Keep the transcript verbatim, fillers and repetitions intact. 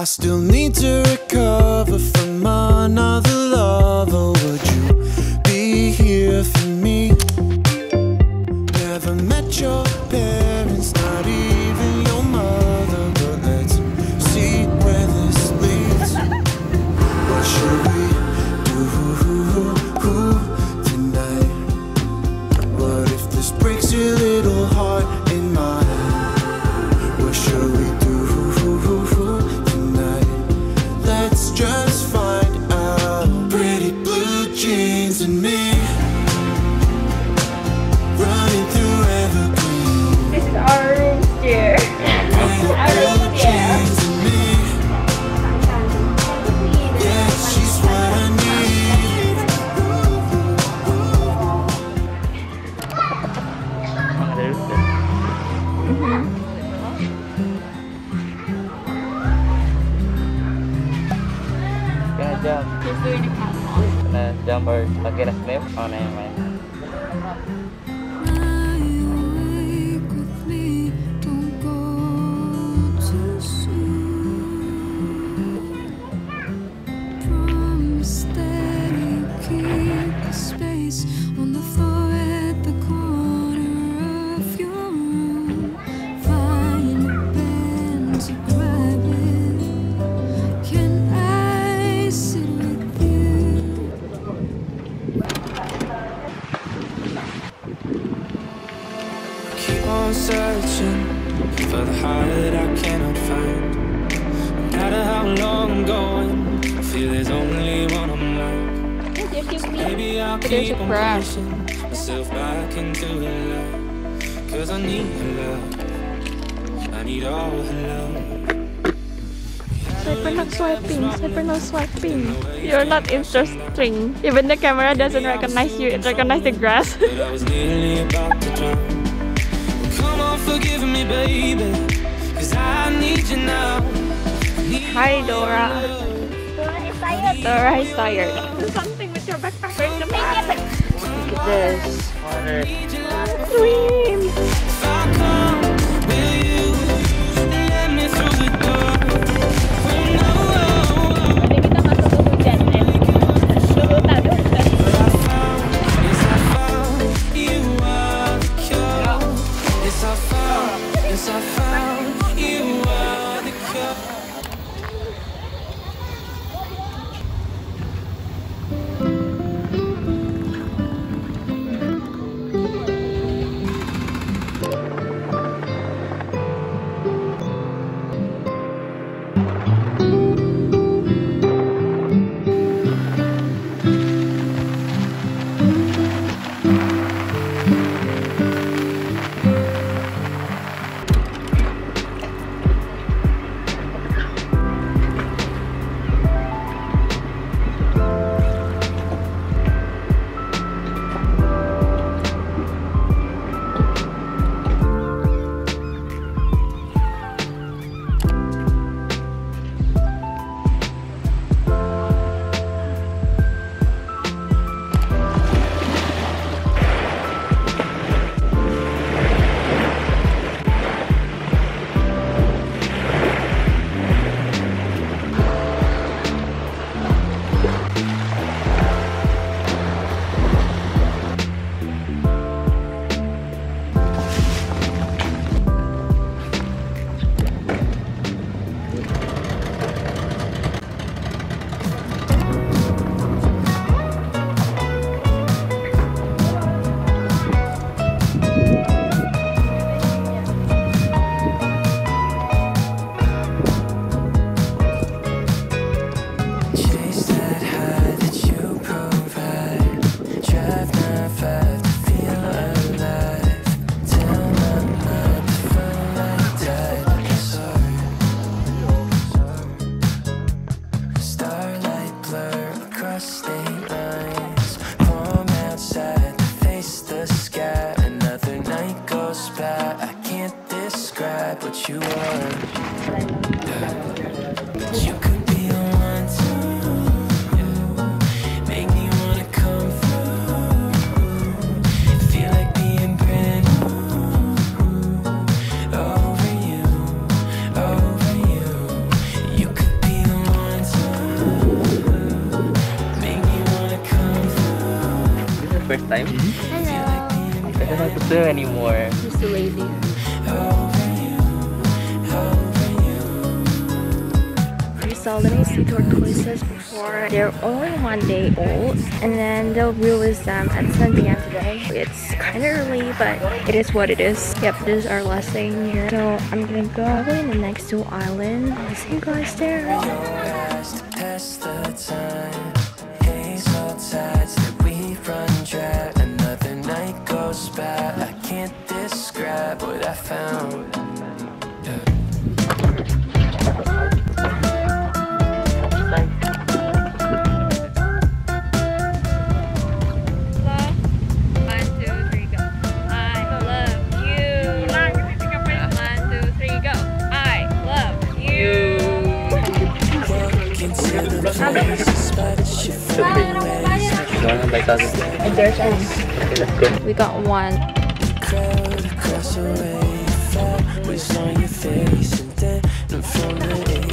I still need to recover from another lover. Would you be here for me? Never met your parents, not even your mother, but let's see where this leads. What should we do tonight? What if this breaks your little heart in mine? What should we do? Just find out. Pretty blue jeans and me running through everything. This is our room here. This is our room here. Yeah, she's what I need. There's mm-hmm. Jump. Just doing the catwalk. I'm gonna jump or I'll get a flip. Oh, never mind. Searching for the heart that I cannot find. No matter how long I'm going, I feel there's only one I'm like. So maybe I'll keep on pushing myself back into the light. Cause I need her love. I need all her love. Cypher not swiping, Cypher not swiping. You're not interesting. Even the camera doesn't recognize you, it recognizes the grass. But I was nearly about to drown. Forgive me, baby, cause I need you now. Hi, Dora. Dora is tired. Dora is tired. Do something with your backpack. Look at this. Water. Dream. If I come, will you let me through the door? first time? Hello. I don't know how to swim anymore. Just waiting. We seldom see tortoises before. They're only one day old, and then they'll release them at seven p m today. It's kind of early, but it is what it is. Yep, this is our last day here. So I'm gonna go probably in the next two islands. I'll see you guys there. I can't describe what I found. And there's us. We got one. Crowd across the way, fall, we saw your face, and then I'm from the